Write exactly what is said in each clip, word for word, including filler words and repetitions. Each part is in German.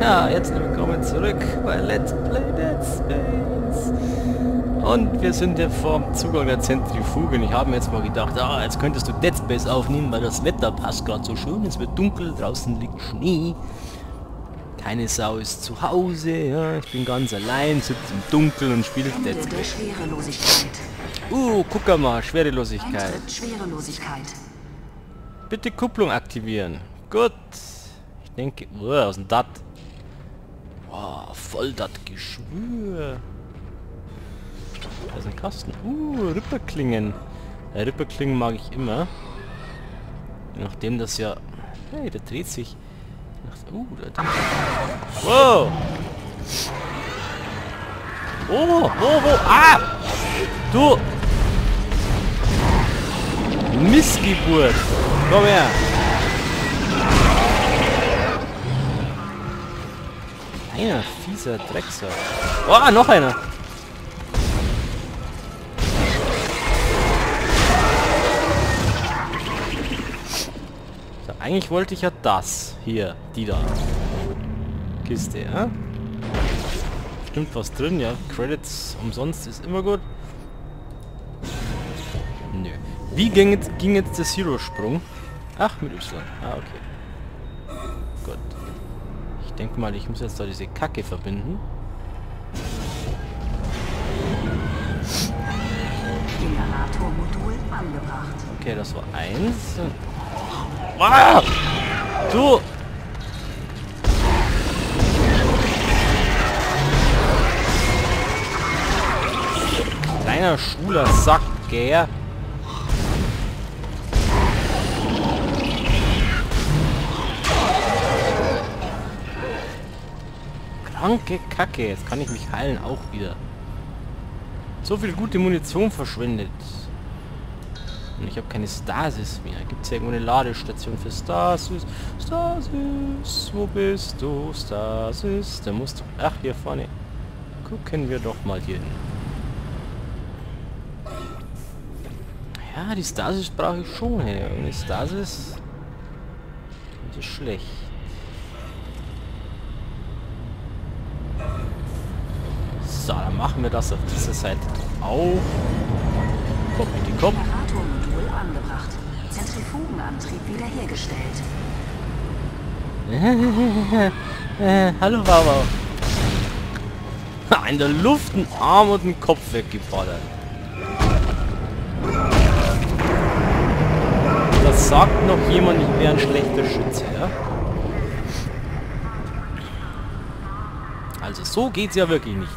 Ja, jetzt willkommen zurück bei Let's Play Dead Space. Und wir sind ja vorm Zugang der Zentrifuge. Ich habe mir jetzt mal gedacht, ah, jetzt könntest du Dead Space aufnehmen, weil das Wetter passt gerade so schön. Es wird dunkel, draußen liegt Schnee. Keine Sau ist zu Hause. Ja, ich bin ganz allein, sitze im Dunkeln und spiele Dead Space. Uh, guck mal, Schwerelosigkeit. Bitte Kupplung aktivieren. Gut. Ich denke, uah, was ist denn das? Wow, voll das Geschwür. Da ist ein Kasten. Uh, Ripperklingen. Ja, Ripperklingen mag ich immer. Nachdem das ja... Hey, der dreht sich. Uh, der dreht sich. Wow. Oh, oh, oh. Ah! Du! Missgeburt! Komm her! Einer, fieser Drecksack. Oh, noch einer! So, eigentlich wollte ich ja das hier, die da. Kiste, ja? Stimmt was drin, ja? Credits umsonst ist immer gut. Nö. Wie ging jetzt, ging jetzt der Zero-Sprung? Ach, mit Y. Ah, okay. Gut. Ich denke mal, ich muss jetzt da diese Kacke verbinden. Okay, das war eins. Ah! Du! Kleiner schwuler Sack, gell? Kranke Kacke, jetzt kann ich mich heilen auch wieder. So viel gute Munition verschwendet. Und ich habe keine Stasis mehr. Gibt es ja irgendwo eine Ladestation für Stasis? Stasis, wo bist du? Stasis, da musst du... Ach, hier vorne. Gucken wir doch mal hier hin. Ja, die Stasis brauche ich schon. Ohne Stasis... Das ist schlecht. So, dann machen wir das auf dieser Seite auf. Komm, die kommt. Generatormodul angebracht. Zentrifugenantrieb wiederhergestellt. äh, hallo, Baba. In der Luft einen Arm und einen Kopf weggeballert. Das sagt noch jemand, ich wäre ein schlechter Schütze, ja? Also so geht's ja wirklich nicht.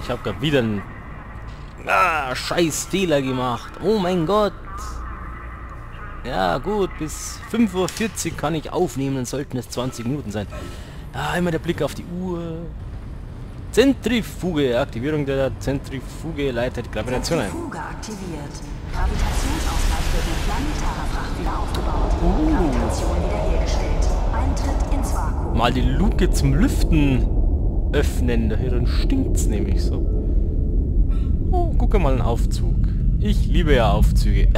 Ich habe gerade wieder einen ah, scheiß Fehler gemacht. Oh mein Gott. Ja gut, bis fünf Uhr vierzig kann ich aufnehmen, dann sollten es zwanzig Minuten sein. Ah, immer der Blick auf die Uhr. Zentrifuge. Aktivierung der Zentrifuge leitet Gravitation ein. Zentrifuge aktiviert. Gravitationsausgleich für die planetare Fracht wieder aufgebaut. Uh. Gravitation wiederhergestellt. Eintritt ins Vakuum. Mal die Luke zum Lüften öffnen, daher stinkt's nämlich so. Oh, gucke mal, einen Aufzug. Ich liebe ja Aufzüge.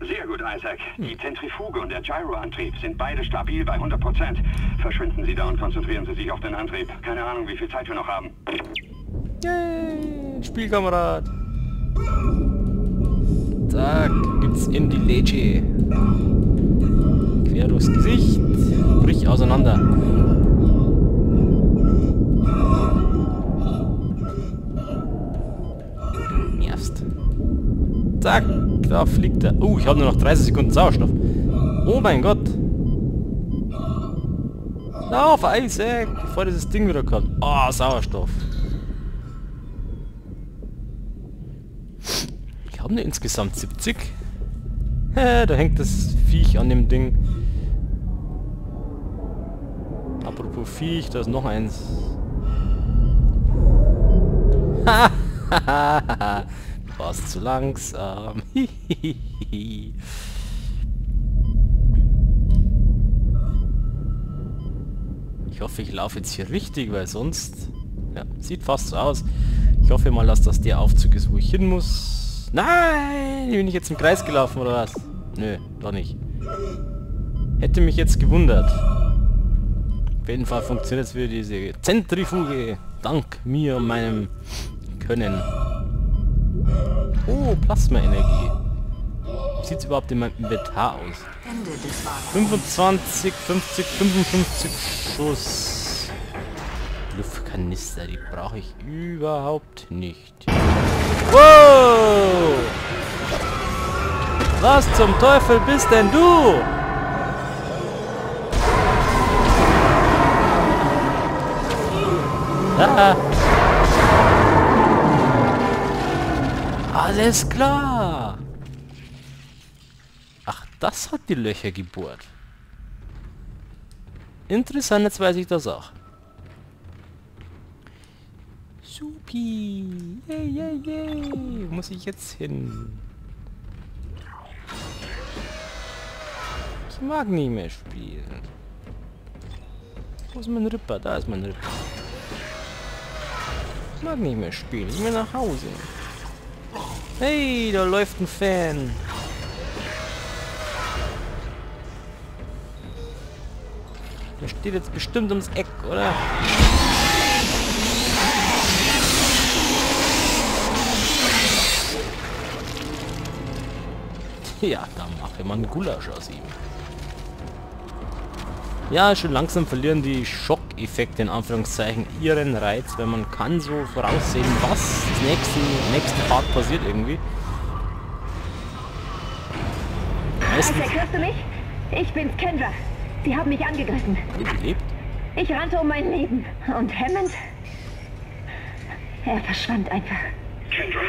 Sehr gut, Isaac. Die Zentrifuge und der Gyroantrieb sind beide stabil bei hundert Prozent. Verschwinden Sie da und konzentrieren Sie sich auf den Antrieb. Keine Ahnung, wie viel Zeit wir noch haben. Yay, Spielkamerad. Zack, gibt's in die Lege. Quer durchs Gesicht. Brich auseinander. Du nervst. Zack, da fliegt er. Oh, uh, ich habe nur noch dreißig Sekunden Sauerstoff. Oh mein Gott. Lauf, Isaac, bevor dieses Ding wieder kommt. Oh, Sauerstoff. Ich habe nur insgesamt siebzig. Da hängt das Viech an dem Ding. Apropos Viech, da ist noch eins. Hahaha, du warst zu langsam. Ich hoffe, ich laufe jetzt hier richtig, weil sonst... Ja, sieht fast so aus. Ich hoffe mal, dass das der Aufzug ist, wo ich hin muss. Nein! Bin ich jetzt im Kreis gelaufen oder was? Nö, doch nicht. Hätte mich jetzt gewundert. Auf jeden Fall funktioniert jetzt wieder diese Zentrifuge. Dank mir und meinem Können. Oh, Plasma-Energie. Wie sieht es überhaupt in meinem Inventar aus? fünfundzwanzig, fünfzig, fünfundfünfzig Schuss. Luftkanister, die brauche ich überhaupt nicht. Wow! Was zum Teufel bist denn du? Ah. Alles klar! Ach, das hat die Löcher gebohrt. Interessant, jetzt weiß ich das auch. Supi! Yay, yay, yay! Wo muss ich jetzt hin? Ich mag nicht mehr spielen. Wo ist mein Ripper? Da ist mein Ripper. Ich mag nicht mehr spielen, ich will nach Hause. Hey, da läuft ein Fan. Der steht jetzt bestimmt ums Eck, oder? Ja, da mache ich mal einen Gulasch aus ihm. Ja, schon langsam verlieren die Schockeffekte in Anführungszeichen ihren Reiz, weil man kann so voraussehen, was das nächste, nächste Part passiert irgendwie. Isaac, hörst du mich? Ich bin's, Kendra. Sie haben mich angegriffen. Überlebt? Ich rannte um mein Leben. Und Hammond? Er verschwand einfach. Kendra?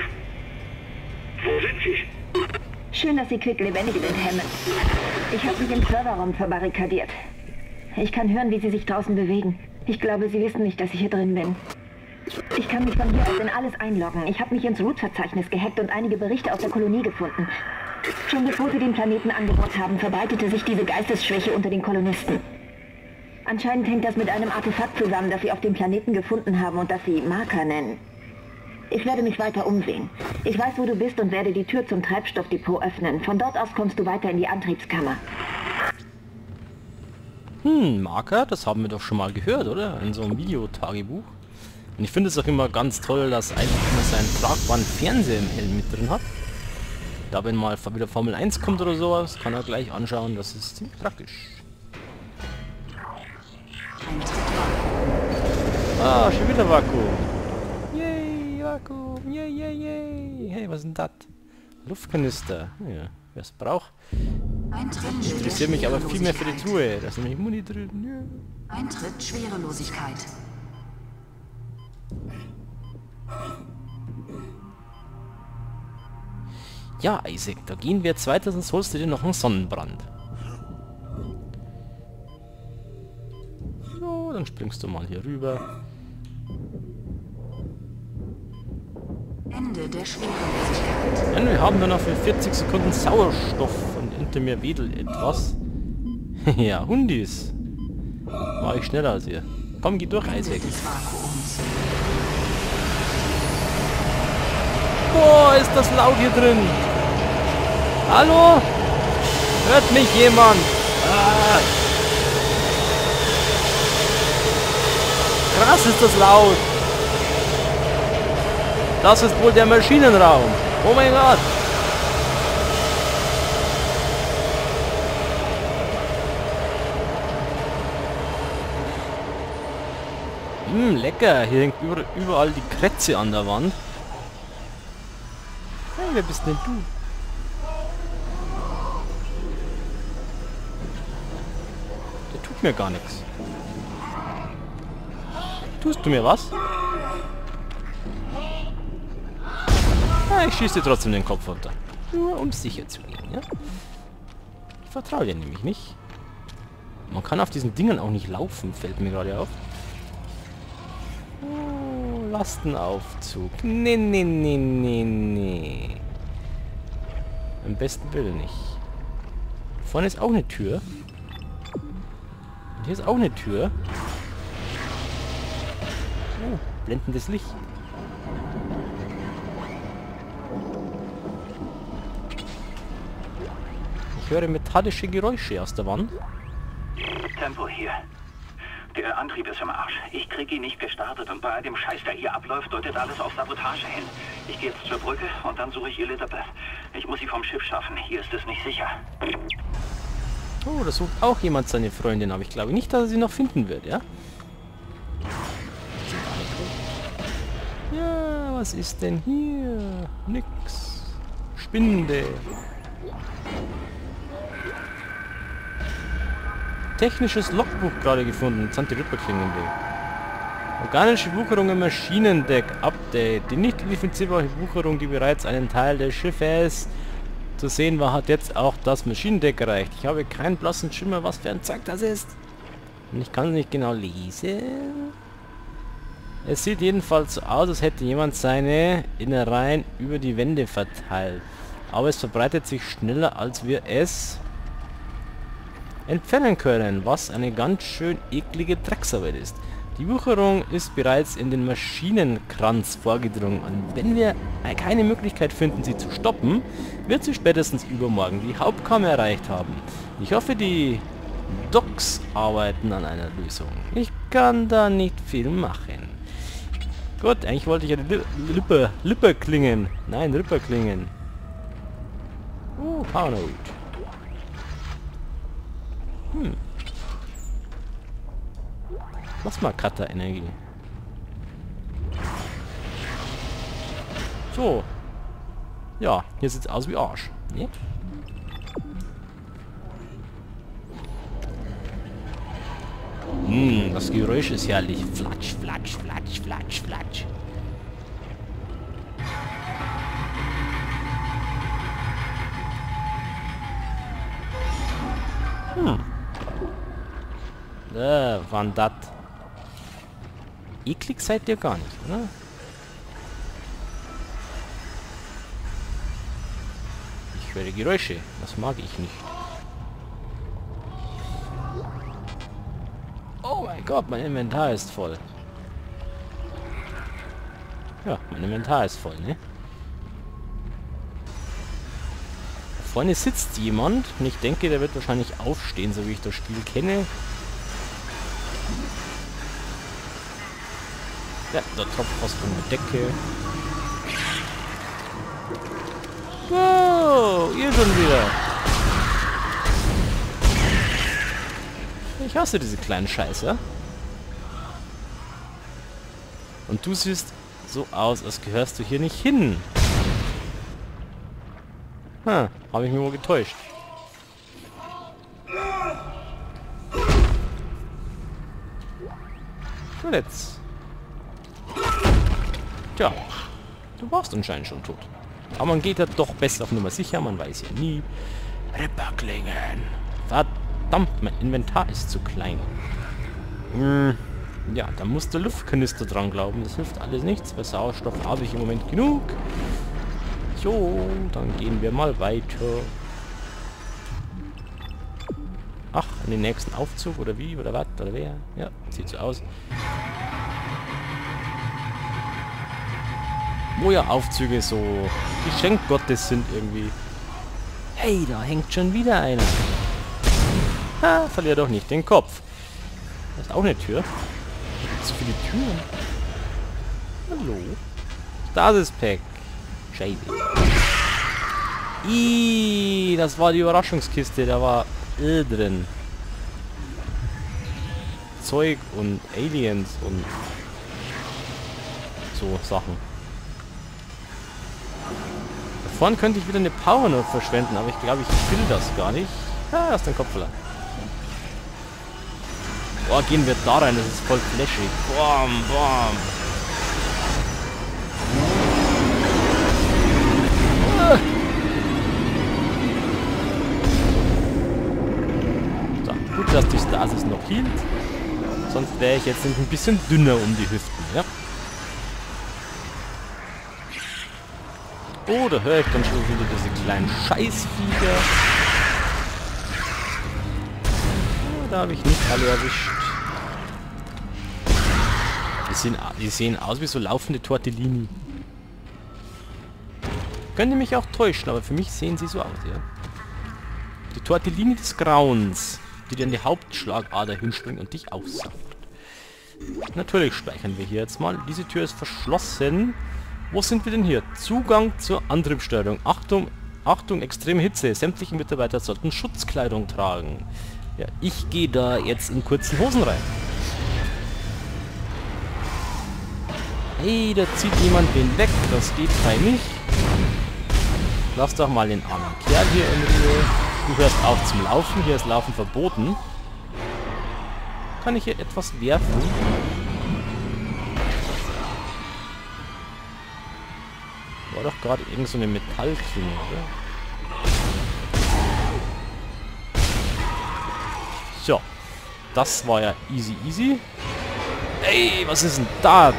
Wo sind Sie? Schön, dass Sie quicklebendig sind, Hammond. Ich habe mich im Serverraum verbarrikadiert. Ich kann hören, wie sie sich draußen bewegen. Ich glaube, sie wissen nicht, dass ich hier drin bin. Ich kann mich von hier aus in alles einloggen. Ich habe mich ins Root-Verzeichnis gehackt und einige Berichte aus der Kolonie gefunden. Schon bevor sie den Planeten angebaut haben, verbreitete sich diese Geistesschwäche unter den Kolonisten. Anscheinend hängt das mit einem Artefakt zusammen, das sie auf dem Planeten gefunden haben und das sie Marker nennen. Ich werde mich weiter umsehen. Ich weiß, wo du bist und werde die Tür zum Treibstoffdepot öffnen. Von dort aus kommst du weiter in die Antriebskammer. Hm, Marker, das haben wir doch schon mal gehört, oder? In so einem Videotagebuch. Und ich finde es auch immer ganz toll, dass Isaac immer seinen tragbaren Fernseher im Helm mit drin hat. Da wenn mal wieder Formel eins kommt oder sowas, kann er gleich anschauen, das ist ziemlich praktisch. Ah, schon wieder Vakuum. Yay, Vakuum, yay, yay, yay. Hey, was ist denn das? Luftkanister. Ja, wer es braucht. Ich interessiere mich aber viel mehr für die Truhe. Da ist nämlich Muni drin. Ja. Eintritt Schwerelosigkeit. Ja, Isaac, da gehen wir jetzt weiter, sonst holst du dir noch einen Sonnenbrand. So, dann springst du mal hier rüber. Ende der Schwerelosigkeit. Denn wir haben dann noch für vierzig Sekunden Sauerstoff. Hinter mir wedelt etwas. Ja, Hundis. War ich schneller als ihr. Komm, geh durch, Isaac. Boah, ist das laut hier drin. Hallo? Hört mich jemand? Ah. Krass ist das laut. Das ist wohl der Maschinenraum. Oh mein Gott. Hm, lecker. Hier hängt überall die Krätze an der Wand. Hey, wer bist denn du? Der tut mir gar nichts. Tust du mir was? Ja, ich schieße dir trotzdem den Kopf runter. Nur um sicher zu gehen, ja? Ich vertraue dir nämlich nicht. Man kann auf diesen Dingern auch nicht laufen, fällt mir gerade auf. Lastenaufzug. Nee, nee, nee, nee, nee. Am besten bitte nicht. Vorne ist auch eine Tür. Und hier ist auch eine Tür. Oh, blendendes Licht. Ich höre metallische Geräusche aus der Wand. Tempo hier. Der Antrieb ist im Arsch. Ich krieg ihn nicht gestartet und bei all dem Scheiß, der hier abläuft, deutet alles auf Sabotage hin. Ich gehe jetzt zur Brücke und dann suche ich Elizabeth. Ich muss sie vom Schiff schaffen. Hier ist es nicht sicher. Oh, da sucht auch jemand seine Freundin, aber ich glaube nicht, dass er sie noch finden wird, ja? Ja, was ist denn hier? Nix. Spinde. Technisches Logbuch gerade gefunden. Jetzt sind die Ripperklinge im Weg. Organische Wucherung im Maschinendeck-Update. Die nicht identifizierbare Wucherung, die bereits einen Teil des Schiffes zu sehen war, hat jetzt auch das Maschinendeck erreicht. Ich habe keinen blassen Schimmer, was für ein Zeug das ist. Und ich kann es nicht genau lesen. Es sieht jedenfalls so aus, als hätte jemand seine Innereien über die Wände verteilt. Aber es verbreitet sich schneller, als wir es entfernen können, was eine ganz schön eklige Drecksarbeit ist. Die Wucherung ist bereits in den Maschinenkranz vorgedrungen und wenn wir keine Möglichkeit finden, sie zu stoppen, wird sie spätestens übermorgen die Hauptkammer erreicht haben. Ich hoffe, die Docs arbeiten an einer Lösung. Ich kann da nicht viel machen. Gut, eigentlich wollte ich ja die Lippe, Lippe klingen. Nein, Ripperklingen. Oh, Paranoid. Hm. Plasma Cutter Energie. So. Ja, hier sieht's aus wie Arsch. Ne? Hm, das Geräusch ist herrlich. Flatsch, flatsch, flatsch, flatsch, flatsch. Hm. Äh, wann dat? Eklig seid ihr gar nicht, oder? Ich höre Geräusche, das mag ich nicht. Oh mein Gott, mein Inventar ist voll. Ja, mein Inventar ist voll, ne? Da vorne sitzt jemand und ich denke, der wird wahrscheinlich aufstehen, so wie ich das Spiel kenne. Ja, der tropft was von der Decke. Wow, ihr schon wieder. Ich hasse diese kleinen Scheiße. Und du siehst so aus, als gehörst du hier nicht hin. Hm, habe ich mich wohl getäuscht. So, jetzt. Tja, du warst anscheinend schon tot. Aber man geht ja doch besser auf Nummer sicher, man weiß ja nie. Ripperklingen. Verdammt, mein Inventar ist zu klein. Hm, ja, da muss der Luftkanister dran glauben, das hilft alles nichts, weil Sauerstoff habe ich im Moment genug. So, dann gehen wir mal weiter. Ach, in den nächsten Aufzug, oder wie, oder was, oder wer? Ja, sieht so aus. Wo ja Aufzüge so Geschenk Gottes sind irgendwie. Hey, da hängt schon wieder einer. Ha, verlier doch nicht den Kopf. Da ist auch eine Tür. Was für die Türen? Hallo. Stasis-Pack. Scheiße. Ih, das war die Überraschungskiste. Da war Öl drin. Zeug und Aliens und so Sachen. Vorne könnte ich wieder eine Power-Note verschwenden, aber ich glaube, ich will das gar nicht. Ah, aus dem Kopf lang. Boah, gehen wir da rein, das ist voll flashig. Bam, bam. Ah. So, gut, dass die Stasis noch hielt. Sonst wäre ich jetzt ein bisschen dünner um die Hüften, ja? Oh, da höre ich dann schon wieder diese kleinen Scheißviecher. Oh, da habe ich nicht alle erwischt. Die sehen, die sehen aus wie so laufende Tortellini. Könnte mich auch täuschen, aber für mich sehen sie so aus, ja. Die Tortellini des Grauens, die dir in die Hauptschlagader hinspringt und dich aufsaugt. Natürlich speichern wir hier jetzt mal. Diese Tür ist verschlossen. Wo sind wir denn hier? Zugang zur Antriebssteuerung. Achtung, Achtung, extreme Hitze. Sämtliche Mitarbeiter sollten Schutzkleidung tragen. Ja, ich gehe da jetzt in kurzen Hosen rein. Hey, da zieht jemand wen weg. Das geht peinlich. Lass doch mal den armen Kerl hier in Ruhe. Du hörst auf zum Laufen. Hier ist Laufen verboten. Kann ich hier etwas werfen? War doch gerade irgend so eine Metallklinge, oder? So. Das war ja easy easy. Ey, was ist denn da?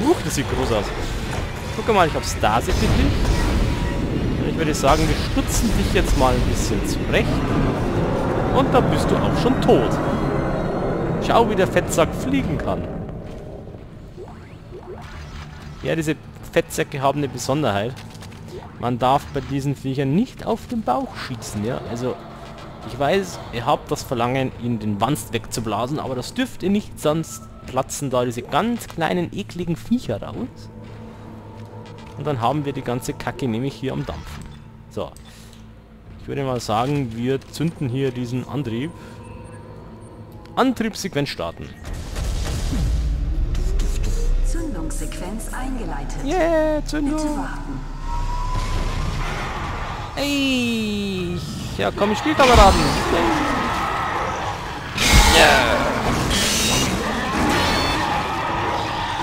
Huch, das sieht groß aus. Guck mal, ich habe Stasis mit dich. Ich würde sagen, wir stützen dich jetzt mal ein bisschen zurecht. Und da bist du auch schon tot. Schau, wie der Fettsack fliegen kann. Ja, diese Fettsäcke haben eine Besonderheit. Man darf bei diesen Viechern nicht auf den Bauch schießen, ja. Also, ich weiß, ihr habt das Verlangen, ihnen den Wanst wegzublasen, aber das dürft ihr nicht, sonst platzen da diese ganz kleinen, ekligen Viecher raus. Und dann haben wir die ganze Kacke nämlich hier am Dampfen. So. Ich würde mal sagen, wir zünden hier diesen Antrieb. Antriebssequenz starten. Zündungssequenz eingeleitet. Yeah, Zündung. Bitte warten. Ey, ja komm, ich Spielkameraden. Yeah.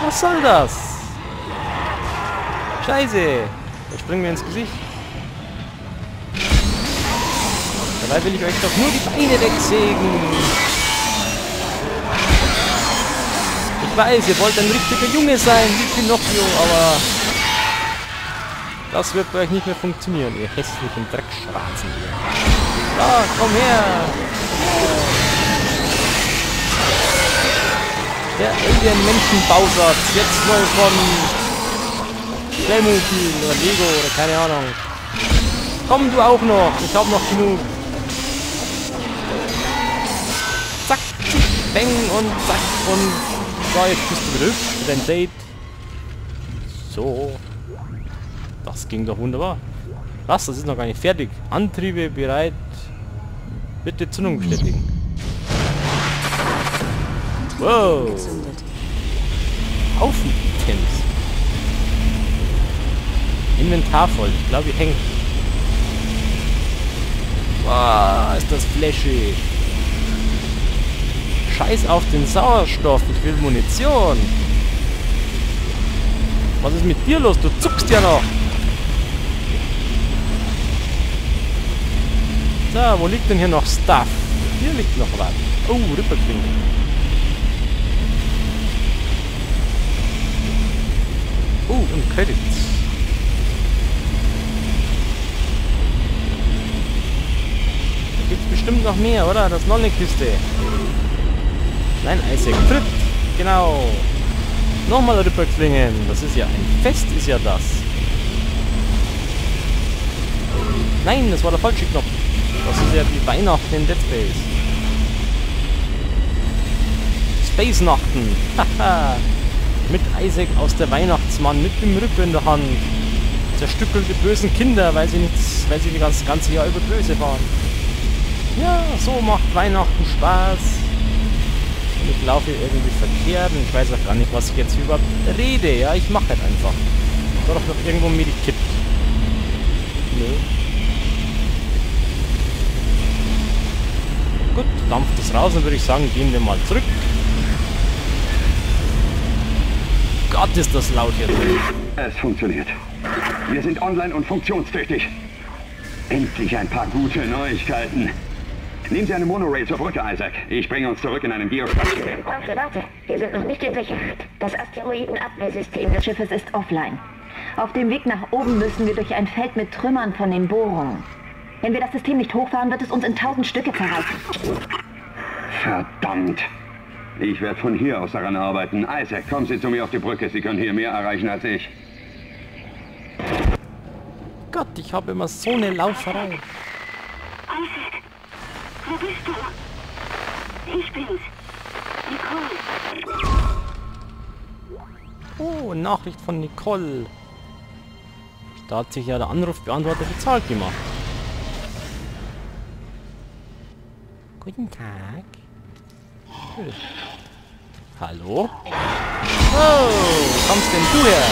Was soll das? Scheiße. Da springen wir ins Gesicht. Dabei will ich euch doch nur die Beine wegsägen. Ich weiß, ihr wollt ein richtiger Junge sein, wie Pinocchio, aber das wird bei euch nicht mehr funktionieren, ihr hässlichen Dreckschwarzen hier. Da, komm her! Der Alien-Menschen-Bausatz, jetzt mal von Playmobil oder Lego oder keine Ahnung. Komm du auch noch, ich hab noch genug. Zack, bang und zack und... So, jetzt bist du wieder hübsch mit deinem Date. So. Das ging doch wunderbar. Was? Das ist noch gar nicht fertig. Antriebe bereit. Bitte Zündung bestätigen. Wow. Haufen Items. Inventar voll. Ich glaube, ich hänge. Wow, ist das flashig. Scheiß auf den Sauerstoff, ich will Munition. Was ist mit dir los? Du zuckst ja noch. So, wo liegt denn hier noch Stuff? Hier liegt noch was. Oh, Ripperklinge. Oh, und Credits. Da gibt es bestimmt noch mehr, oder? Das ist noch eine Kiste. Nein, Isaac tritt. Genau. Nochmal Ripperklingen. Das ist ja ein Fest, ist ja das. Nein, das war der falsche Knopf. Das ist ja wie Weihnachten in Dead Space. Space-Nachten. Haha. Mit Isaac aus der Weihnachtsmann, mit dem Rippe in der Hand. Zerstückelte bösen Kinder, weil sie nichts, weil sie die ganze, ganze Jahr über böse waren. Ja, so macht Weihnachten Spaß. Ich laufe hier irgendwie verkehrt und ich weiß auch gar nicht, was ich jetzt überhaupt rede. Ja, ich mache halt einfach. Da doch noch irgendwo ein Medikit. Nee. Gut, dampft es raus, dann würde ich sagen, gehen wir mal zurück. Gott, ist das laut hier drin. Es funktioniert. Wir sind online und funktionstüchtig. Endlich ein paar gute Neuigkeiten. Nehmen Sie eine Monorail zur Brücke, Isaac. Ich bringe uns zurück in einem Zero-Sprung. Warte, warte. Wir sind noch nicht in Sicherheit. Das Asteroidenabwehrsystem des Schiffes ist offline. Auf dem Weg nach oben müssen wir durch ein Feld mit Trümmern von den Bohrungen. Wenn wir das System nicht hochfahren, wird es uns in tausend Stücke zerreißen. Verdammt. Ich werde von hier aus daran arbeiten. Isaac, kommen Sie zu mir auf die Brücke. Sie können hier mehr erreichen als ich. Gott, ich habe immer so eine Lauferei. Wo bist du? Ich bin's. Nicole. Oh, Nachricht von Nicole. Da hat sich ja der Anrufbeantworter bezahlt gemacht. Guten Tag. Cool. Hallo? Oh, wo kommst denn du her?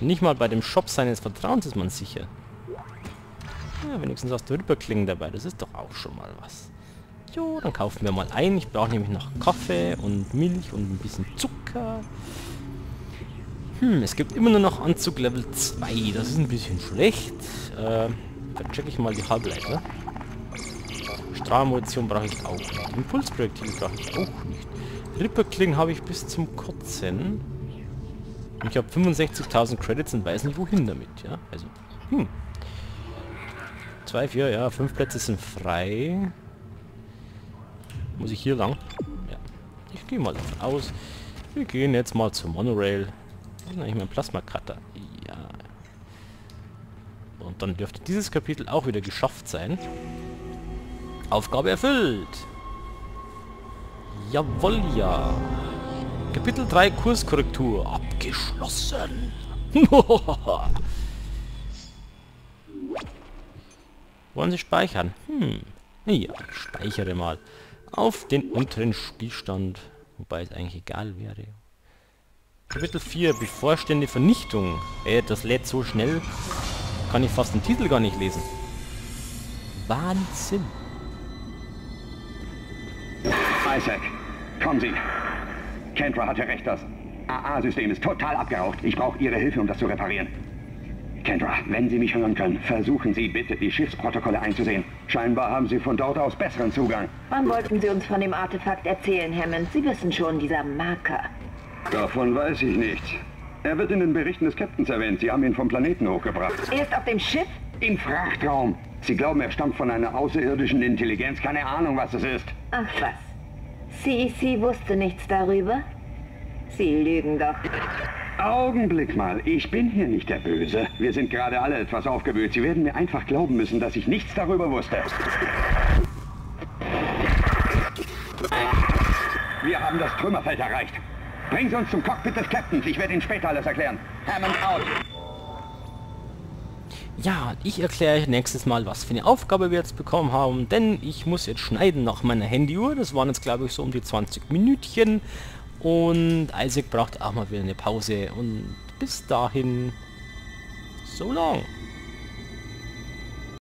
Nicht mal bei dem Shop seines Vertrauens ist man sicher. Ja, wenigstens hast du Ripperklinge dabei, das ist doch auch schon mal was. Jo, dann kaufen wir mal ein. Ich brauche nämlich noch Kaffee und Milch und ein bisschen Zucker. Hm, es gibt immer nur noch Anzug Level zwei. Das ist ein bisschen schlecht. Äh, dann checke ich mal die Halbleiter. Strahlmunition brauche ich auch nicht. Impulsprojektil brauche ich auch nicht. Ripperklinge habe ich bis zum Kotzen. Und ich habe fünfundsechzigtausend Credits und weiß nicht wohin damit, ja? Also, hm. zwei, vier, ja, fünf Plätze sind frei. Muss ich hier lang? Ja. Ich gehe mal davon aus. Wir gehen jetzt mal zum Monorail. Das ist eigentlich mein Plasma Cutter. Ja. Und dann dürfte dieses Kapitel auch wieder geschafft sein. Aufgabe erfüllt! Jawohl, ja! Kapitel drei Kurskorrektur abgeschlossen! Wollen Sie speichern? Hm. Ja, ich speichere mal. Auf den unteren Spielstand, wobei es eigentlich egal wäre. Kapitel vier, bevorstehende Vernichtung. Ey, das lädt so schnell, kann ich fast den Titel gar nicht lesen. Wahnsinn. Isaac, kommen Sie. Kendra hatte recht, das A A-System ist total abgeraucht. Ich brauche Ihre Hilfe, um das zu reparieren. Kendra, wenn Sie mich hören können, versuchen Sie bitte, die Schiffsprotokolle einzusehen. Scheinbar haben Sie von dort aus besseren Zugang. Wann wollten Sie uns von dem Artefakt erzählen, Hammond? Sie wissen schon, dieser Marker. Davon weiß ich nichts. Er wird in den Berichten des Captains erwähnt. Sie haben ihn vom Planeten hochgebracht. Er ist auf dem Schiff? Im Frachtraum. Sie glauben, er stammt von einer außerirdischen Intelligenz. Keine Ahnung, was es ist. Ach was. C E C wusste nichts darüber? Sie lügen doch. Augenblick mal, ich bin hier nicht der Böse. Wir sind gerade alle etwas aufgewühlt. Sie werden mir einfach glauben müssen, dass ich nichts darüber wusste. Wir haben das Trümmerfeld erreicht. Bringen Sie uns zum Cockpit des Captains. Ich werde Ihnen später alles erklären. Hammond out. Ja, ich erkläre euch nächstes Mal, was für eine Aufgabe wir jetzt bekommen haben. Denn ich muss jetzt schneiden nach meiner Handyuhr. Das waren jetzt, glaube ich, so um die zwanzig Minütchen. Und Isaac braucht auch mal wieder eine Pause. Und bis dahin, so lang.